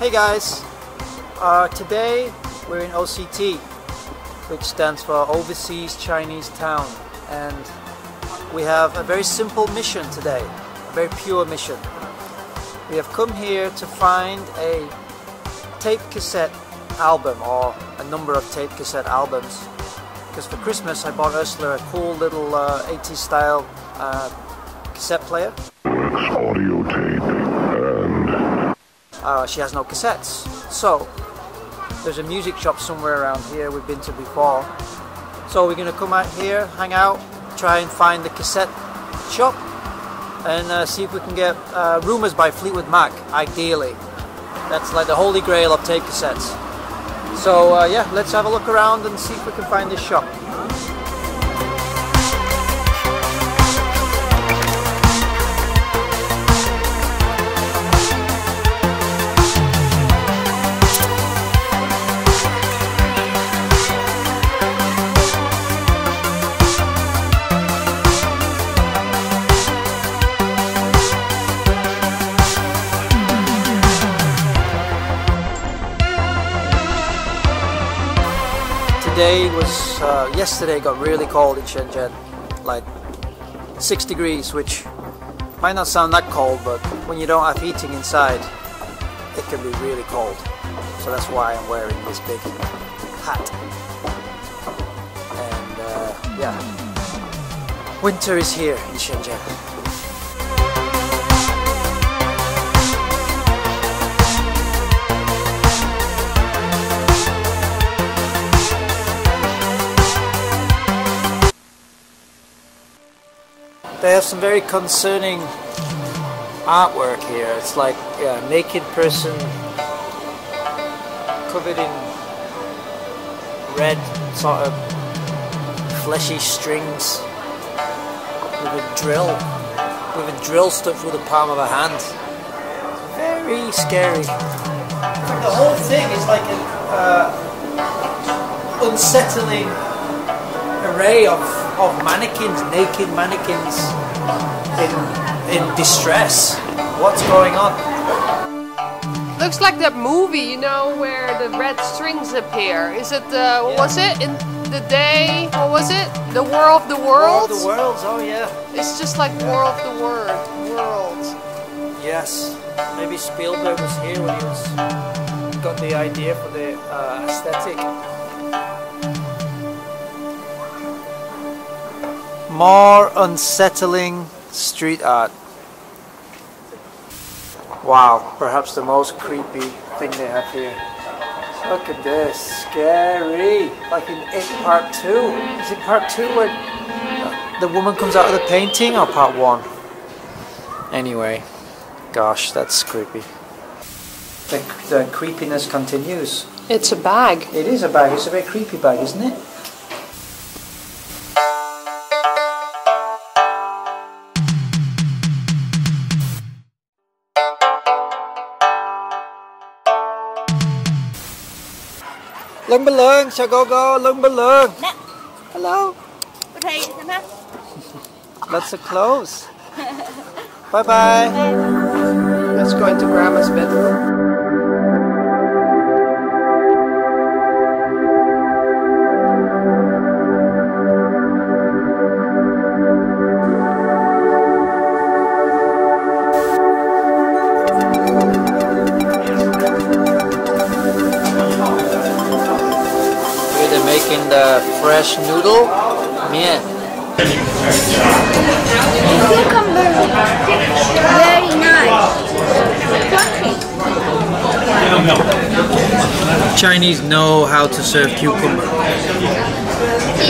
Hey guys, today we're in OCT, which stands for Overseas Chinese Town, and we have a very simple mission today, a very pure mission. We have come here to find a tape cassette album, or a number of tape cassette albums, because for Christmas I bought Ursula a cool little 80s style cassette player. Audio tape and... she has no cassettes, so there's a music shop somewhere around here we've been to before. So we're going to come out here, hang out, try and find the cassette shop, and see if we can get Rumours by Fleetwood Mac, ideally. That's like the holy grail of tape cassettes. So yeah, let's have a look around and see if we can find this shop. Yesterday got really cold in Shenzhen, like 6 degrees, which might not sound that cold, but when you don't have heating inside it can be really cold. So that's why I'm wearing this big hat, and yeah, winter is here in Shenzhen. They have some very concerning artwork here. It's like a naked person covered in red, sort of fleshy strings with a drill stuck through the palm of a hand. It's very scary. The whole thing is like an unsettling array of mannequins, naked mannequins in distress. What's going on? Looks like that movie, you know, where the red strings appear. Is it, what was it? In the day, what was it? The War of the Worlds? War of the Worlds, oh yeah. It's just like War of the Worlds. Yes, maybe Spielberg was here when he got the idea for the aesthetic. More unsettling street art. Wow, perhaps the most creepy thing they have here. Look at this, scary. Like in It Part 2. Is it Part 2 where the woman comes out of the painting, or Part 1? Anyway, gosh, that's creepy. The creepiness continues. It's a bag. It is a bag. It's a very creepy bag, isn't it? Lung ba lung, cha go go, lung ba lung. Hello. Lots of clothes. Bye bye. Let's go into Grandma's bedroom. Fresh noodle, mian. Cucumber, very nice. Chinese know how to serve cucumber.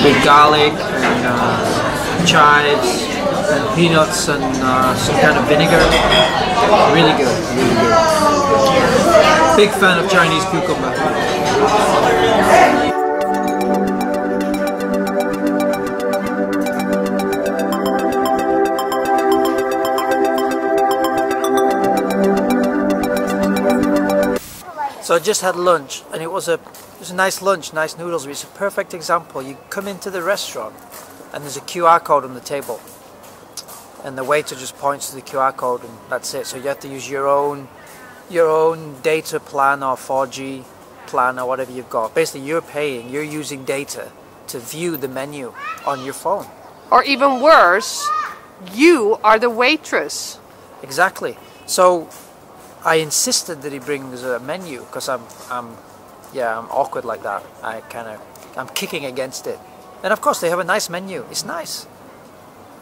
with garlic and chives and peanuts and some kind of vinegar. Really good, really good. Big fan of Chinese cucumber. So I just had lunch, and it was a nice lunch, nice noodles. It's a perfect example. You come into the restaurant and there's a QR code on the table, and the waiter just points to the QR code and that's it. So you have to use your own data plan or 4G plan or whatever you've got. Basically you're paying, you're using data to view the menu on your phone. Or even worse, you are the waitress. Exactly. So I insisted that he brings a menu because I'm awkward like that. I'm kicking against it. And of course they have a nice menu. It's nice.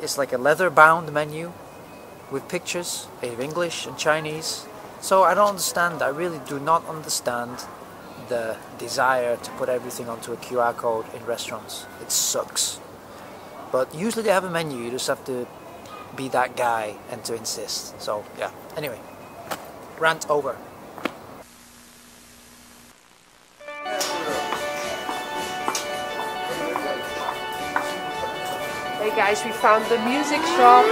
It's like a leather-bound menu with pictures of English and Chinese. So I don't understand. I really do not understand the desire to put everything onto a QR code in restaurants. It sucks. But usually they have a menu. You just have to be that guy and to insist. So yeah. Anyway. Rant over. Hey guys, we found the music shop.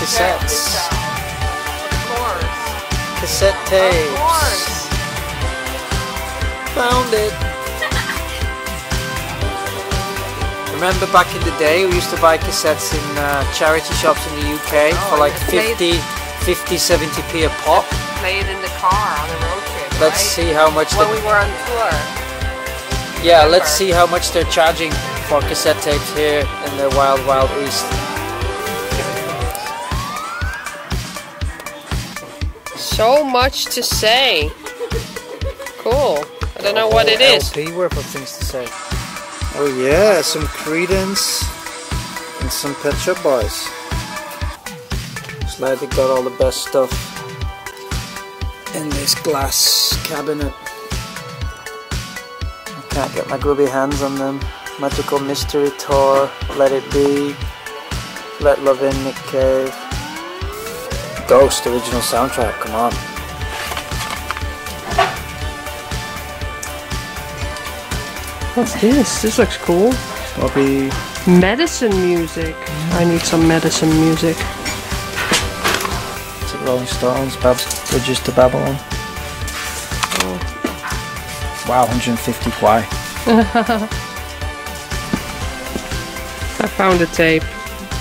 Cassettes. Of course. Cassette tapes. Of course. Found it. Remember back in the day we used to buy cassettes in charity shops in the UK for like 50, 70p a pop. Play it in the car on a road trip. Let's see how much when we were on tour. Yeah, let's see how much they're charging for cassette tapes here in the Wild Wild East. So much to say. Cool. I don't know what it is. LP worth of things to say. Oh yeah, some Credence and some Pet Shop Boys. Slightly got all the best stuff in this glass cabinet. I can't get my grubby hands on them. Magical Mystery Tour, Let It Be, Let Love In The Cave. Ghost original soundtrack, come on. What's this? This looks cool. Bobby. Medicine music. I need some medicine music. Is it Rolling Stones, Bridges to Babylon? Oh. Wow, 150 kwai. I found a tape.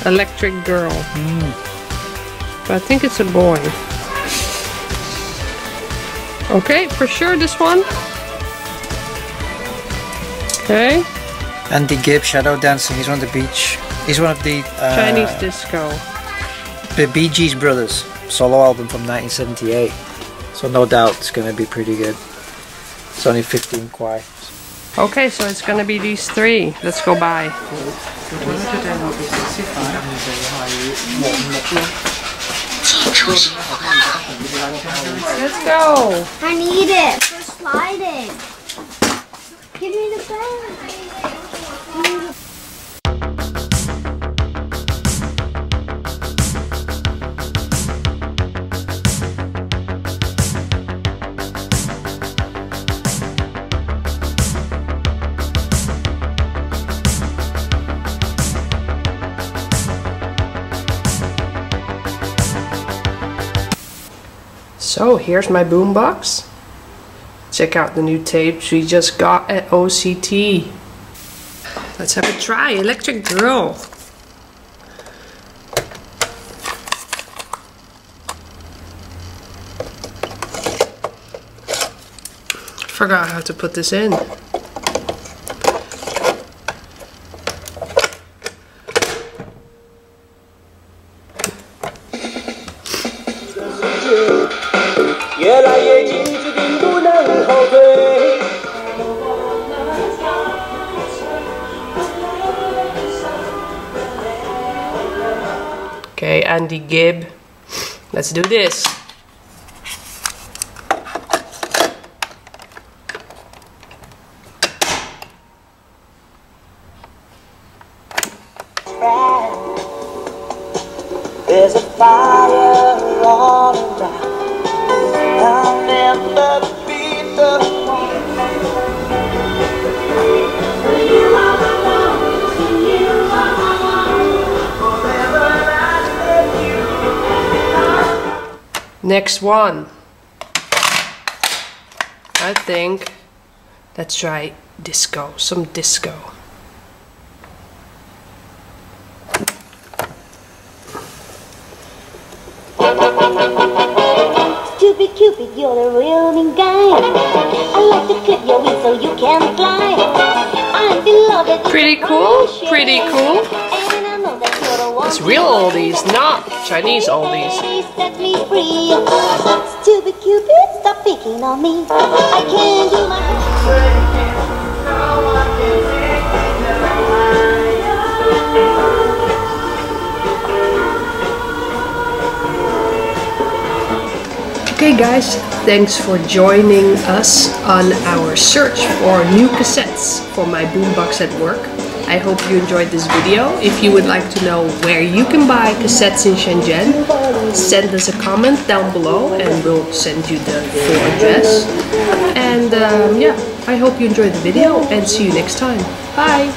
Electric Girl. I think it's a boy. Okay, for sure this one. Okay. Andy Gibb, Shadow Dancing. He's on the beach. He's one of the Chinese disco. The Bee Gees brothers solo album from 1978. So no doubt it's gonna be pretty good. It's only 15 kwai. Okay, so it's gonna be these three. Let's go buy. Let's go! I need it for sliding. Give me the bag. So here's my boombox. check out the new tapes we just got at OCT. Let's have a try. Electric Girl. Forgot how to put this in. Okay, Andy Gibb. Let's do this. There's a fire all around. I'll never be the one. You are my one. You are my one. Forever I love you. Next one. I think. Let's try disco. Some disco. Cupid, Cupid, you're the real mean guy. I like to clip your wings so you can fly. I'm beloved. Pretty cool, pretty cool. It's real oldies, not Chinese oldies. Set me free. Stupid Cupid, stop picking on me. I can't do my. Okay guys, thanks for joining us on our search for new cassettes for my boombox at work. I hope you enjoyed this video. If you would like to know where you can buy cassettes in Shenzhen, send us a comment down below and we'll send you the full address. And yeah, I hope you enjoyed the video and see you next time. Bye!